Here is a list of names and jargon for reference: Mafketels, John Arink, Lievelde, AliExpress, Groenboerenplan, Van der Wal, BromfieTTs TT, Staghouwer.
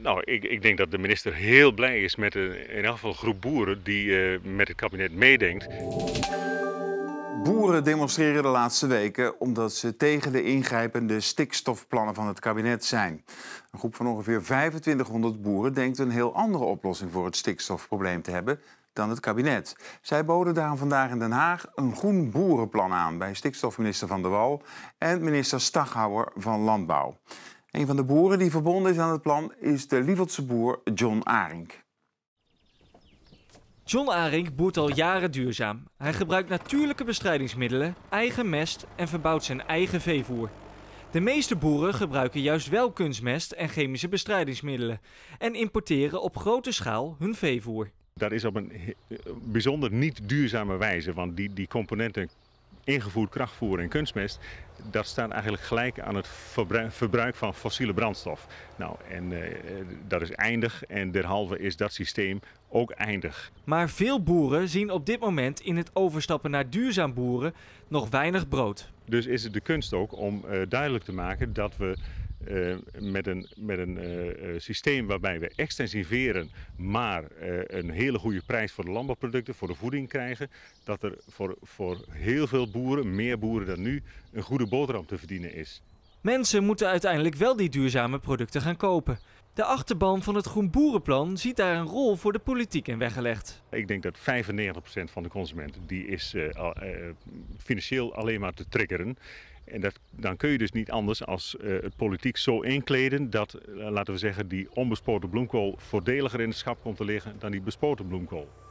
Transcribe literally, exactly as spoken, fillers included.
Nou, ik, ik denk dat de minister heel blij is met een, in elk geval een groep boeren die uh, met het kabinet meedenkt. Boeren demonstreren de laatste weken omdat ze tegen de ingrijpende stikstofplannen van het kabinet zijn. Een groep van ongeveer vijfentwintighonderd boeren denkt een heel andere oplossing voor het stikstofprobleem te hebben dan het kabinet. Zij boden daarom vandaag in Den Haag een groen boerenplan aan bij stikstofminister Van der Wal en minister Staghouwer van Landbouw. Een van de boeren die verbonden is aan het plan is de Lieveldse boer John Arink. John Arink boert al jaren duurzaam. Hij gebruikt natuurlijke bestrijdingsmiddelen, eigen mest en verbouwt zijn eigen veevoer. De meeste boeren gebruiken juist wel kunstmest en chemische bestrijdingsmiddelen en importeren op grote schaal hun veevoer. Dat is op een bijzonder niet duurzame wijze, want die, die componenten ingevoerd krachtvoer en kunstmest, dat staat eigenlijk gelijk aan het verbruik van fossiele brandstof. Nou, en uh, dat is eindig en derhalve is dat systeem ook eindig. Maar veel boeren zien op dit moment in het overstappen naar duurzaam boeren nog weinig brood. Dus is het de kunst ook om uh, duidelijk te maken dat we Uh, met een, met een uh, systeem waarbij we extensiveren, maar uh, een hele goede prijs voor de landbouwproducten, voor de voeding krijgen, dat er voor, voor heel veel boeren, meer boeren dan nu, een goede boterham te verdienen is. Mensen moeten uiteindelijk wel die duurzame producten gaan kopen. De achterban van het Groenboerenplan ziet daar een rol voor de politiek in weggelegd. Ik denk dat vijfennegentig procent van de consumenten die is uh, uh, financieel alleen maar te triggeren. En dat, dan kun je dus niet anders als uh, het politiek zo inkleden dat, uh, laten we zeggen, die onbespoten bloemkool voordeliger in het schap komt te liggen dan die bespoten bloemkool.